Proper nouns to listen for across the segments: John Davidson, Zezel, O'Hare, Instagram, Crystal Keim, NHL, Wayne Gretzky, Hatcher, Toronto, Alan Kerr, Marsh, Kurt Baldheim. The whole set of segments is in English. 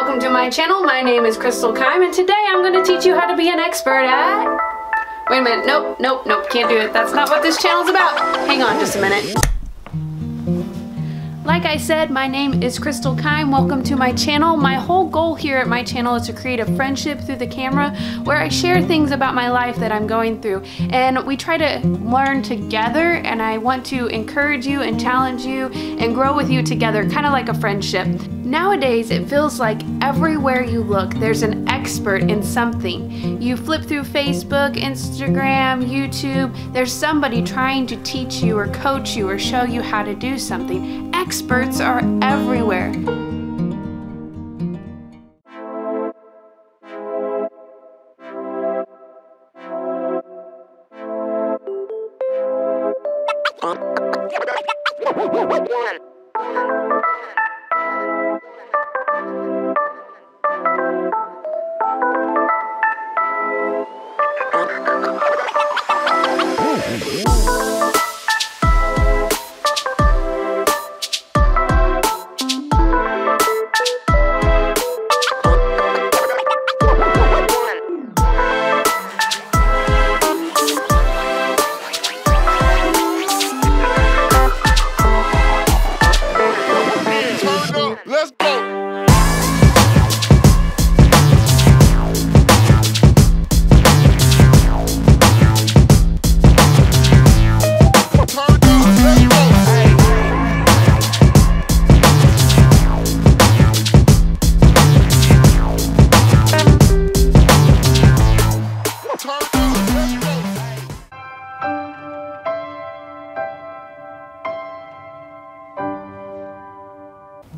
welcome to my channel. My name is Crystal Keim, and today I'm going to teach you how to be an expert at... Wait a minute, nope, can't do it. That's not what this channel's about. Hang on just a minute. Like I said, my name is Crystal Keim. Welcome to my channel. My whole goal here at my channel is to create a friendship through the camera where I share things about my life that I'm going through. And we try to learn together, and I want to encourage you and challenge you and grow with you together, kind of like a friendship. Nowadays, it feels like everywhere you look, there's an expert in something. You flip through Facebook, Instagram, YouTube, there's somebody trying to teach you or coach you or show you how to do something. Experts are everywhere. Let's go!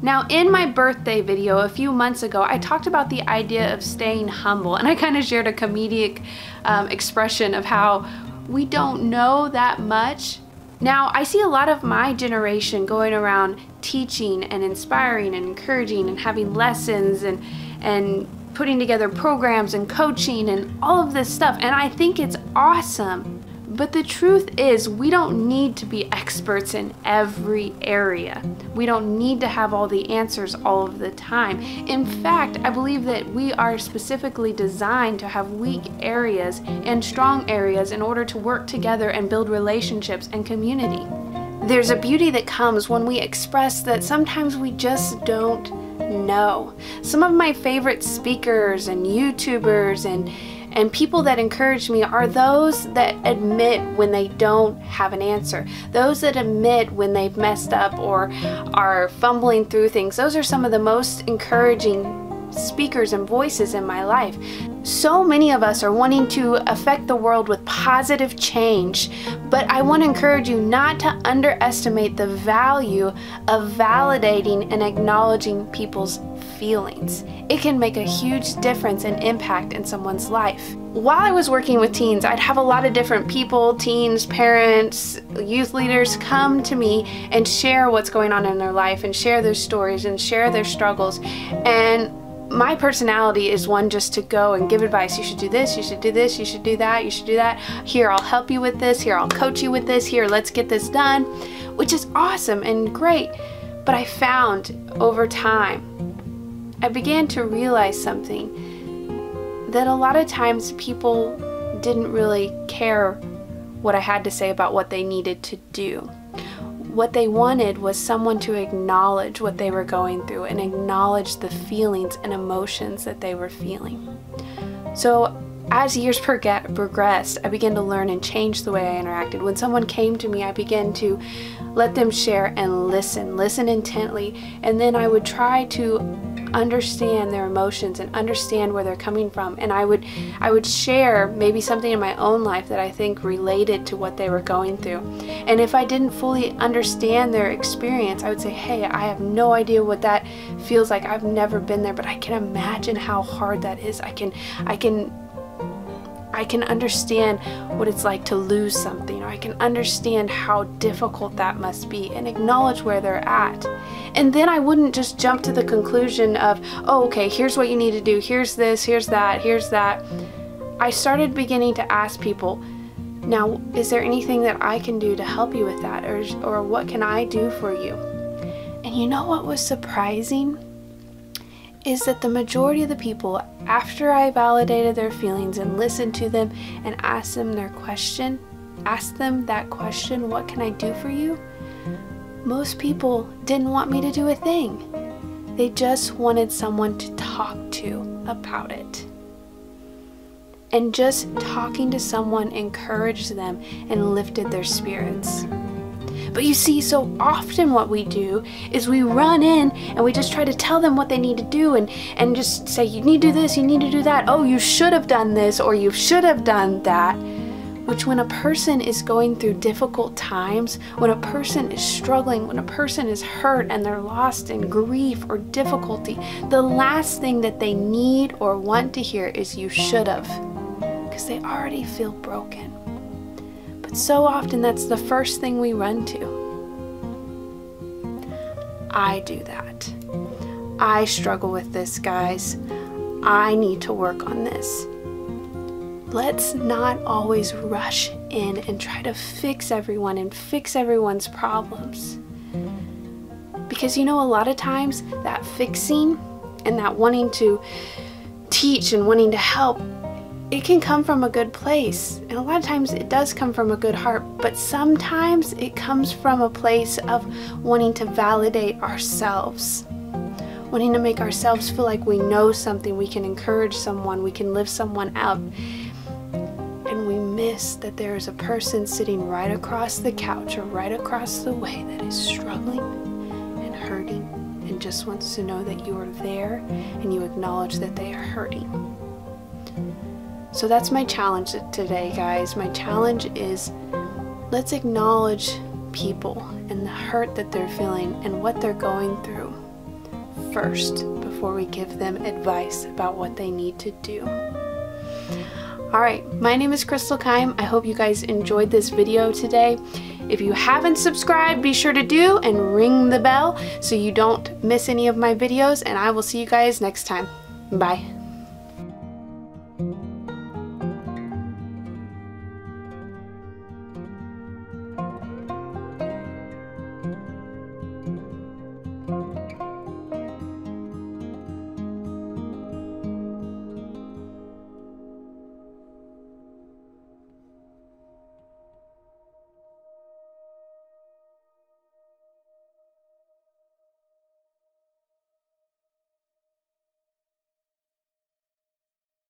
Now, in my birthday video a few months ago, I talked about the idea of staying humble, and I kind of shared a comedic expression of how we don't know that much. Now, I see a lot of my generation going around teaching and inspiring and encouraging and having lessons and putting together programs and coaching and all of this stuff, and I think it's awesome. But the truth is, we don't need to be experts in every area. We don't need to have all the answers all of the time. In fact, I believe that we are specifically designed to have weak areas and strong areas in order to work together and build relationships and community. There's a beauty that comes when we express that sometimes we just don't know. Some of my favorite speakers and YouTubers and people that encourage me are those that admit when they don't have an answer. Those that admit when they've messed up or are fumbling through things. Those are some of the most encouraging speakers and voices in my life. So many of us are wanting to affect the world with positive change, but I want to encourage you not to underestimate the value of validating and acknowledging people's feelings. It can make a huge difference and impact in someone's life. While I was working with teens, I'd have a lot of different people, teens, parents, youth leaders come to me and share what's going on in their life and share their stories and share their struggles. And my personality is one just to go and give advice. You should do this, you should do this, you should do that, you should do that. Here, I'll help you with this. Here, I'll coach you with this. Here, let's get this done, which is awesome and great. But I found over time, I began to realize something, that a lot of times people didn't really care what I had to say about what they needed to do. What they wanted was someone to acknowledge what they were going through and acknowledge the feelings and emotions that they were feeling. So as years progressed, I began to learn and change the way I interacted. When someone came to me, I began to let them share and listen intently, and then I would try to understand their emotions and understand where they're coming from, and I would share maybe something in my own life that I think related to what they were going through. And if I didn't fully understand their experience, I would say, hey, I have no idea what that feels like. I've never been there, but I can imagine how hard that is. I can understand what it's like to lose something, or I can understand how difficult that must be, and acknowledge where they're at. And then I wouldn't just jump to the conclusion of, oh, okay, here's what you need to do, here's this, here's that, here's that. I started beginning to ask people, now, is there anything that I can do to help you with that, or what can I do for you? And you know what was surprising? is that the majority of the people, after I validated their feelings and listened to them and asked them that question, what can I do for you? Most people didn't want me to do a thing. They just wanted someone to talk to about it. And just talking to someone encouraged them and lifted their spirits. But you see, so often what we do is we run in and we just try to tell them what they need to do and just say, you need to do this, you need to do that, oh, you should have done this, or you should have done that. Which, when a person is going through difficult times, when a person is struggling, when a person is hurt and they're lost in grief or difficulty, the last thing that they need or want to hear is you should have, because they already feel broken. But so often that's the first thing we run to. I do that. I struggle with this, guys. I need to work on this. Let's not always rush in and try to fix everyone and fix everyone's problems. Because you know, a lot of times that fixing and that wanting to teach and wanting to help, it can come from a good place. And a lot of times it does come from a good heart, but sometimes it comes from a place of wanting to validate ourselves. Wanting to make ourselves feel like we know something, we can encourage someone, we can lift someone up. And we miss that there is a person sitting right across the couch or right across the way that is struggling and hurting and just wants to know that you are there and you acknowledge that they are hurting. So that's my challenge today, guys. My challenge is, let's acknowledge people and the hurt that they're feeling and what they're going through first before we give them advice about what they need to do. Alright, my name is Crystal Keim. I hope you guys enjoyed this video today. If you haven't subscribed, be sure to do and ring the bell so you don't miss any of my videos, and I will see you guys next time. Bye.